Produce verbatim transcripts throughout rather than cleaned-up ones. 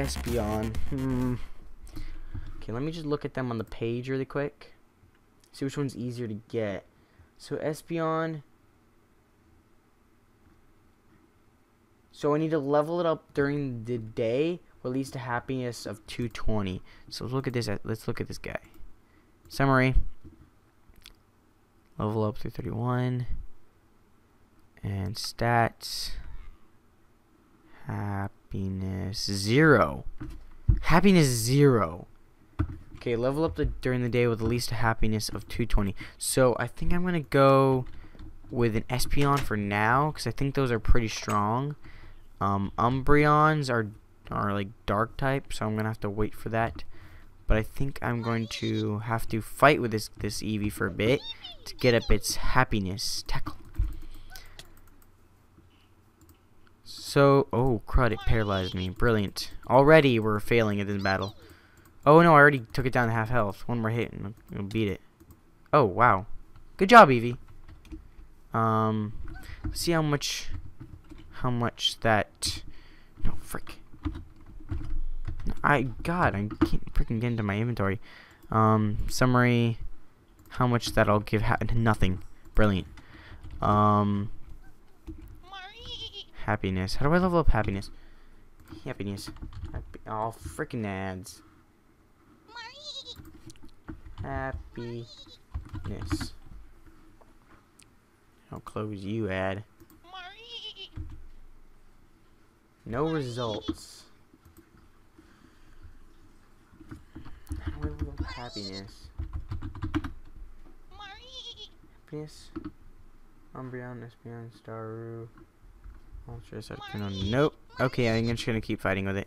Espeon. Hmm. Okay, let me just look at them on the page really quick. See which one's easier to get. So Espeon. So I need to level it up during the day, or at least a happiness of two twenty. So let's look at this. Let's look at this guy. Summary. Level up through thirty-one. And stats. Happiness zero. Happiness zero. Okay, level up the, during the day with at least a happiness of two twenty. So I think I'm gonna go with an Espeon for now, because I think those are pretty strong. Um, Umbreons are are like dark type, so I'm gonna have to wait for that. But I think I'm going to have to fight with this this Eevee for a bit to get up its happiness. Tackle. So, oh crud, it paralyzed me. Brilliant. Already we're failing at this battle. Oh no, I already took it down to half health. One more hit and we'll beat it. Oh wow. Good job, Eevee. Um, let's see how much, how much that, no, frick. I, God, I can't freaking get into my inventory. Um, summary, how much that I'll give, ha nothing. Brilliant. Um... Happiness. How do I level up happiness? Happiness. Happy oh, freaking ads. Happiness. How close you ad? No results. How do I level up happiness? Happiness. Umbreon, Espeon, Staru. Nope. Okay, I'm just gonna keep fighting with it.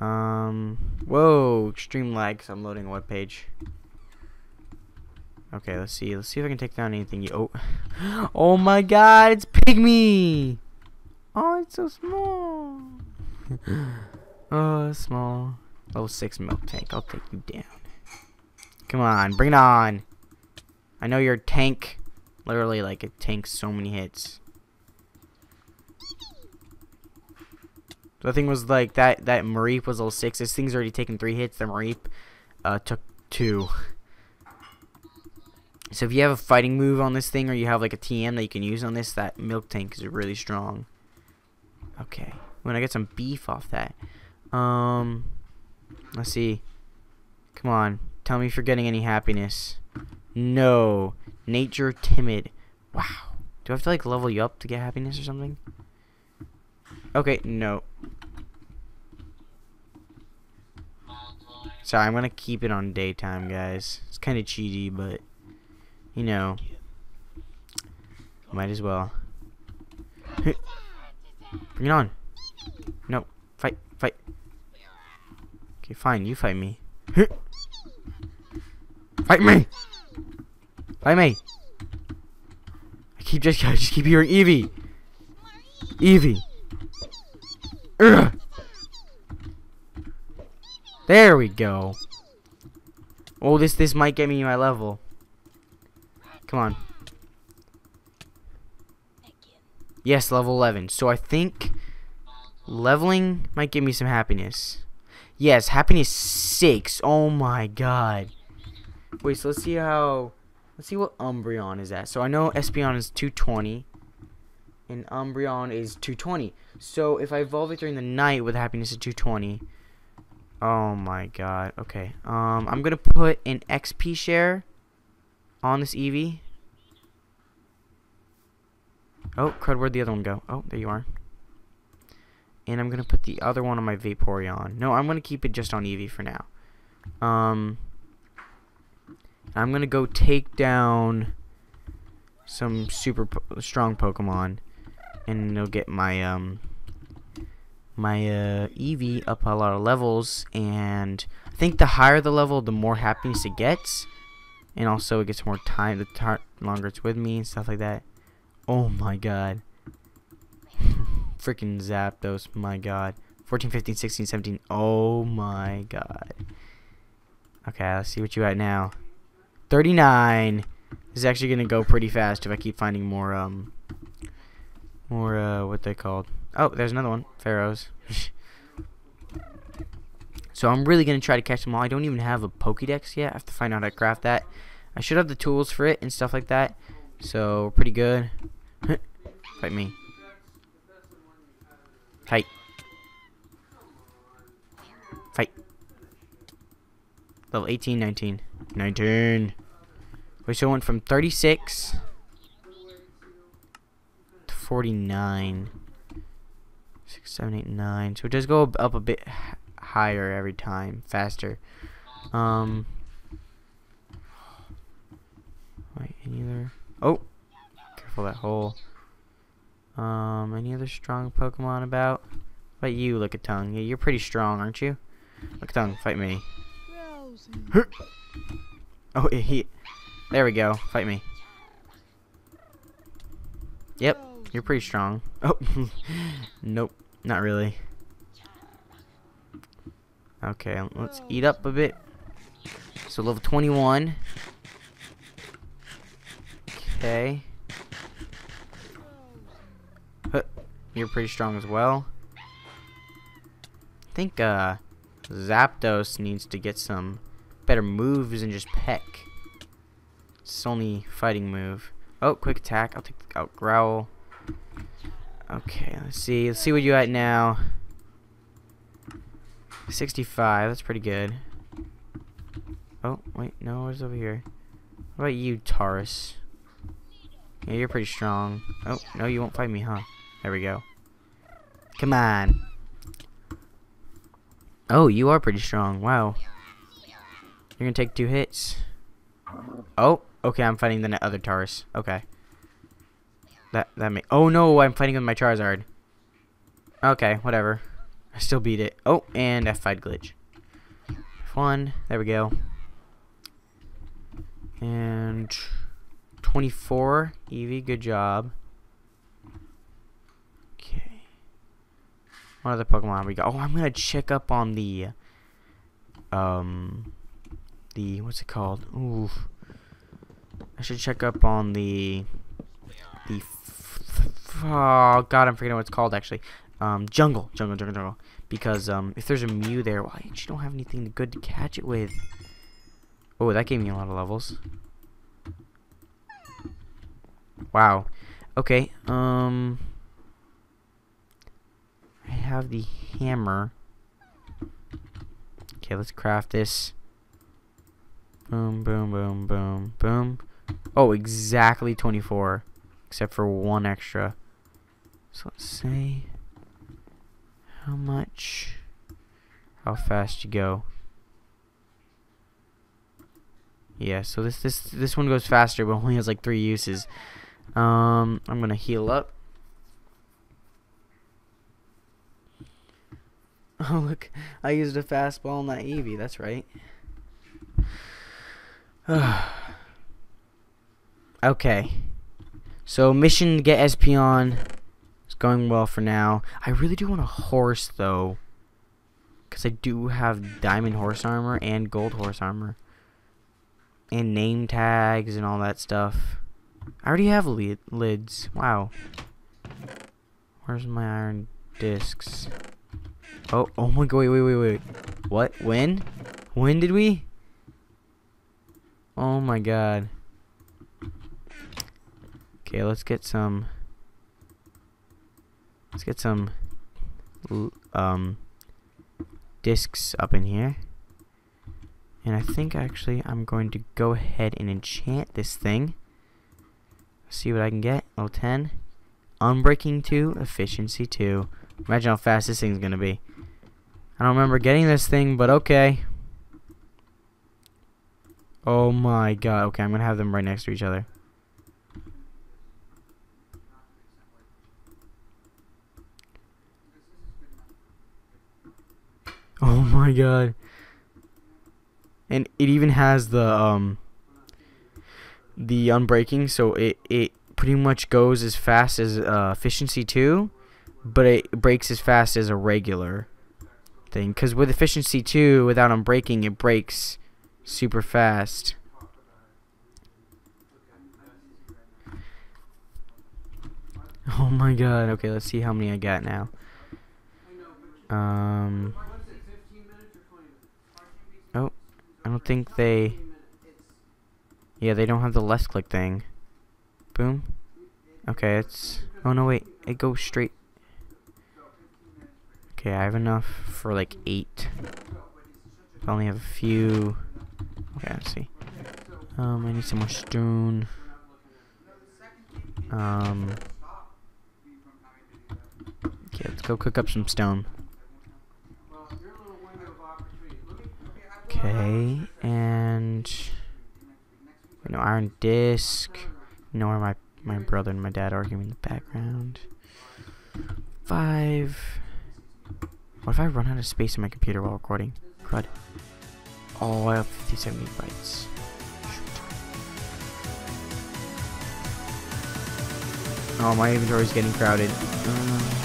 Um. Whoa, extreme lag. Cause I'm loading a web page. Okay, let's see. Let's see if I can take down anything. You. Oh. Oh my God! It's Pygmy. Oh, it's so small. Oh, small. Level six milk tank. I'll take you down. Come on, bring it on. I know you're a tank. Literally, like it tanks so many hits. The thing was like that that Mareep was level six. This thing's already taken three hits. The Mareep uh, took two. So if you have a fighting move on this thing, or you have like a T M that you can use on this, that milk tank is really strong. Okay, when I get some beef off that. Um, let's see. Come on, tell me if you're getting any happiness. No, nature timid. Wow. Do I have to like level you up to get happiness or something? Okay, no. Sorry, I'm gonna keep it on daytime, guys. It's kind of cheaty, but you know, might as well. Bring it on. No, fight, fight. Okay, fine, you fight me. Fight me. Fight me. I keep just, I just keep hearing Eevee. Eevee. Ugh. There we go. Oh, this this might get me my level. Come on. Yes, level eleven. So I think leveling might give me some happiness. Yes, happiness six. Oh my God. Wait, so let's see how. Let's see what Umbreon is at. So I know Espeon is two twenty. And Umbreon is two twenty. So if I evolve it during the night with happiness at two twenty. Oh my God. Okay. Um, I'm gonna put an X P share on this Eevee. Oh crud, where'd the other one go? Oh, there you are. And I'm gonna put the other one on my Vaporeon. No, I'm gonna keep it just on Eevee for now. Um, I'm gonna go take down some super po- strong Pokemon. And it'll get my um my uh, Eevee up a lot of levels, and I think the higher the level, the more happiness it gets, and also it gets more time the tar longer it's with me and stuff like that. Oh my God! Freaking Zapdos! My God! fourteen, fifteen, sixteen, seventeen. Oh my God! Okay, let's see what you at now. thirty-nine. This is actually gonna go pretty fast if I keep finding more um. Or, uh, what they called. Oh, there's another one. Pharaohs. So I'm really going to try to catch them all. I don't even have a Pokédex yet. I have to find out how to craft that. I should have the tools for it and stuff like that. So, pretty good. Fight me. Fight. Fight. Level eighteen, nineteen. nineteen. Wait, so it went from thirty-six to forty-nine. six, seven, eight, nine. So it does go up a bit higher every time. Faster. Um... Wait, any other... Oh! Careful that hole. Um, any other strong Pokemon about? But you, Lickitung. Yeah, you're pretty strong, aren't you? Lickitung, fight me. Oh, he... There we go. Fight me. Yep. You're pretty strong. Oh. Nope. Not really. Okay, let's eat up a bit. So, level twenty-one... Okay. Huh. You're pretty strong as well. I think uh, Zapdos needs to get some better moves than just peck. It's only fighting move. Oh, quick attack. I'll take out growl. Okay, let's see. Let's see what you at now. sixty-five. That's pretty good. Oh, wait. No, it's over here. What about you, Tauros? Yeah, you're pretty strong. Oh, no, you won't fight me, huh? There we go. Come on. Oh, you are pretty strong. Wow. You're going to take two hits. Oh, okay, I'm fighting the other Tauros. Okay. That, that may... Oh, no, I'm fighting with my Charizard. Okay, whatever. I still beat it. Oh, and F five glitch. F one. There we go. And... twenty-four, Eevee, good job. Okay. What other Pokemon we got? Oh, I'm going to check up on the, um, the, what's it called? Ooh. I should check up on the, the, f f oh, God, I'm forgetting what it's called, actually. Um, jungle, jungle, jungle, jungle. Because, um, if there's a Mew there, well, I actually don't have anything good to catch it with. Oh, that gave me a lot of levels. Wow. Okay, um... I have the hammer. Okay, let's craft this. Boom, boom, boom, boom, boom. Oh, exactly twenty-four. Except for one extra. So let's say... How much... How fast you go. Yeah, so this, this, this one goes faster, but only has like three uses. Um, I'm gonna heal up. Oh look, I used a fastball, not Eevee. That's right. Okay, so mission to get Espeon is going well for now. I really do want a horse though, because I do have diamond horse armor and gold horse armor, and name tags and all that stuff. I already have lid lids. Wow. Where's my iron discs? Oh, oh my god, wait, wait, wait, wait. What? When? When did we? Oh my god. Okay, let's get some... Let's get some... Um... discs up in here. And I think, actually, I'm going to go ahead and enchant this thing. See what I can get. Level ten. Unbreaking two. Efficiency two. Imagine how fast this thing's going to be. I don't remember getting this thing, but okay. Oh my god. Okay, I'm going to have them right next to each other. Oh my god. And it even has the, um... the unbreaking, so it it pretty much goes as fast as uh, efficiency two, but it breaks as fast as a regular thing, because with efficiency two without unbreaking it breaks super fast. Oh my god. Okay, let's see how many I got now. um don't think they... Yeah, they don't have the left click thing. Boom. Okay, it's... Oh, no, wait. It goes straight. Okay, I have enough for, like, eight. I only have a few. Okay, let's see. Um, I need some more stone. Um... Okay, let's go cook up some stone. Okay, and... No iron disc. No, where my, my brother and my dad arguing in the background. Five. What if I run out of space in my computer while recording? Crud. Oh, I have fifty-seven bytes. Shoot. Oh, my inventory is getting crowded. Uh,